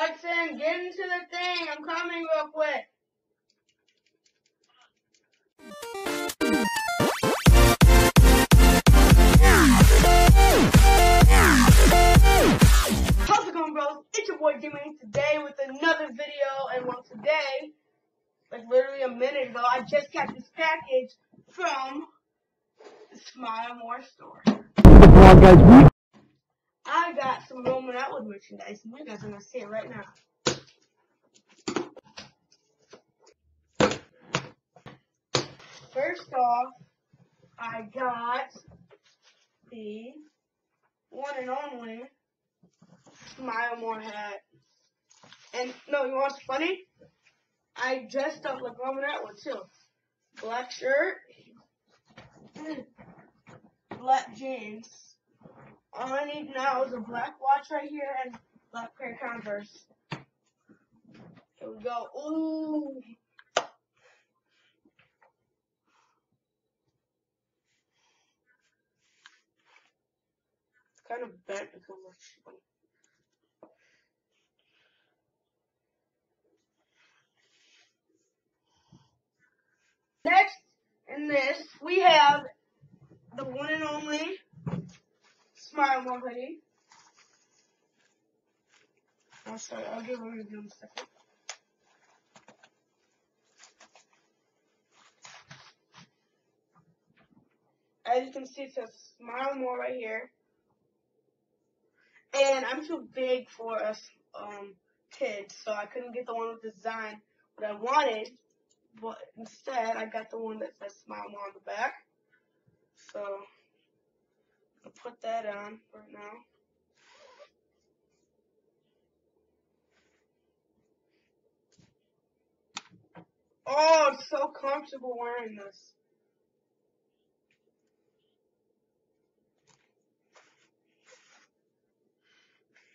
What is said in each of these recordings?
Hudson, get into the thing. I'm coming real quick. How's it going, bros? It's your boy Jimmy today with another video. And once today, like literally a minute ago, I just got this package from the Smile More store. I got some Roman Atwood merchandise, and you guys are gonna see it right now. First off, I got the one and only Smile More hat. And no, you want what's funny? I dressed up like Roman Atwood too. Black shirt, black jeans. All I need now is a black watch right here and black pair of Converse. Here we go. Ooh. Kind of bent because of my shoe. Next in this, we have the one and only Smile More hoodie. I'm sorry, I'll give her a good second. As you can see, it says Smile More right here. And I'm too big for us kids, so I couldn't get the one with the design that I wanted. But instead, I got the one that says Smile More on the back. So I'll put that on right now. Oh, I'm so comfortable wearing this.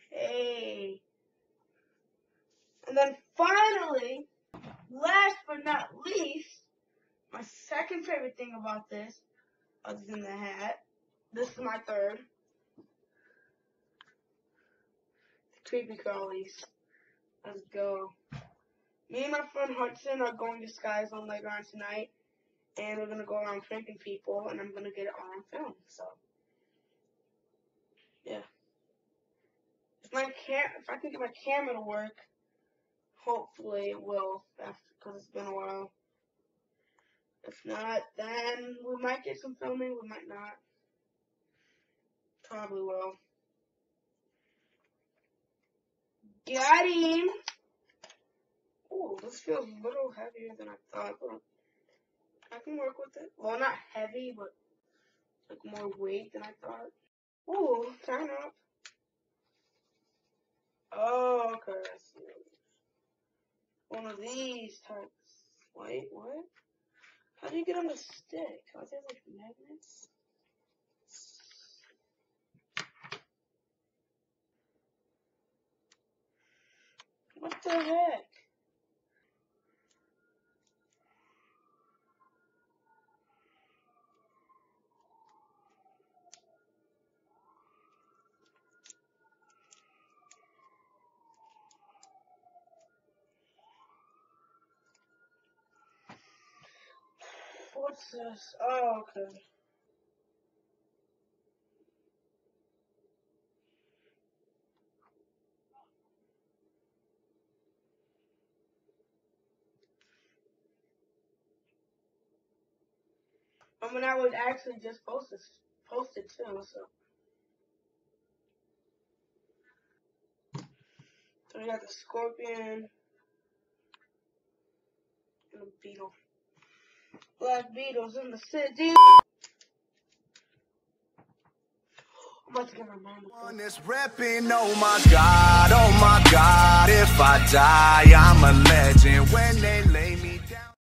Hey. And then finally, last but not least, my second favorite thing about this, other than the hat, this is my third, the creepy crawlies. Let's go. Me and my friend Hudson are going to Sky's on later on tonight, and we're gonna go around pranking people, and I'm gonna get it on film. So, yeah. If I can get my camera to work. Hopefully it will, because it's been a while. If not, then we might get some filming, we might not. Probably will. Got him! Ooh, this feels a little heavier than I thought, but I can work with it. Well, not heavy, but like more weight than I thought. Ooh, turn up. Oh, okay, I see. One of these types. Wait, what? How do you get on the stick? Are there like magnets? What the heck? What's this? Oh, okay. I mean, I would actually just post it too, so we got the scorpion and a beetle. Black beetles in the city. I'm about to get my mom. One is repping, oh my god, if I die, I'm a legend when they lay.